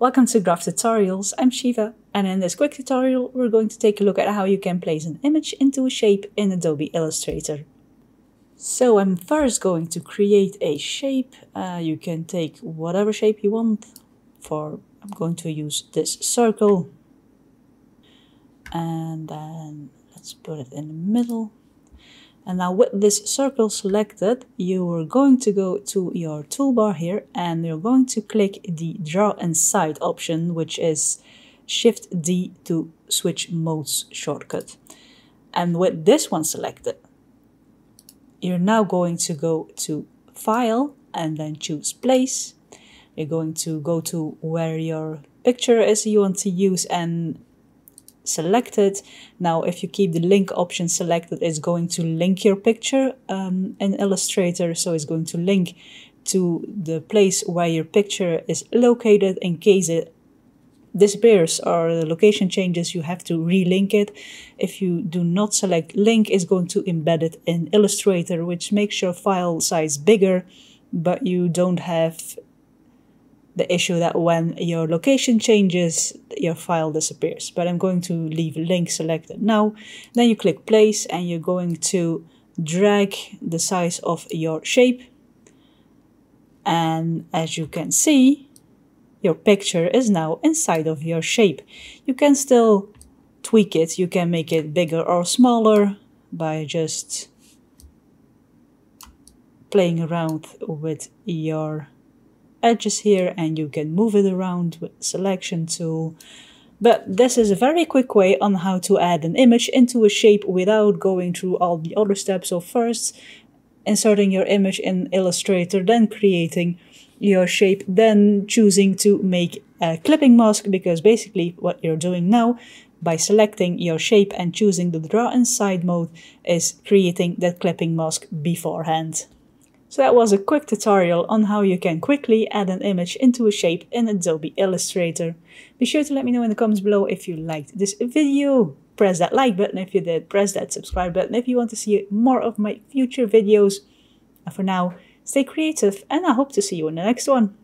Welcome to Graph Tutorials, I'm Shiva, and in this quick tutorial we're going to take a look at how you can place an image into a shape in Adobe Illustrator. So I'm first going to create a shape. You can take whatever shape you want. I'm going to use this circle, and then let's put it in the middle. And now with this circle selected, you are going to go to your toolbar here and you're going to click the Draw Inside option, which is Shift D to switch modes shortcut. And with this one selected, you're now going to go to File and then choose Place. You're going to go to where your picture is you want to use and selected. Now if you keep the link option selected, it's going to link your picture in Illustrator, so it's going to link to the place where your picture is located. In case it disappears or the location changes, you have to relink it. If you do not select link, it's going to embed it in Illustrator, which makes your file size bigger, but you don't have the issue that when your location changes, your file disappears. But I'm going to leave link selected now. Then you click place and you're going to drag the size of your shape. And as you can see, your picture is now inside of your shape. You can still tweak it. You can make it bigger or smaller by just playing around with your edges here, and you can move it around with selection tool. But this is a very quick way on how to add an image into a shape without going through all the other steps. So first inserting your image in Illustrator, then creating your shape, then choosing to make a clipping mask, because basically what you're doing now by selecting your shape and choosing the Draw Inside mode is creating that clipping mask beforehand. So that was a quick tutorial on how you can quickly add an image into a shape in Adobe Illustrator. Be sure to let me know in the comments below if you liked this video. Press that like button if you did, press that subscribe button if you want to see more of my future videos. And for now, stay creative and I hope to see you in the next one.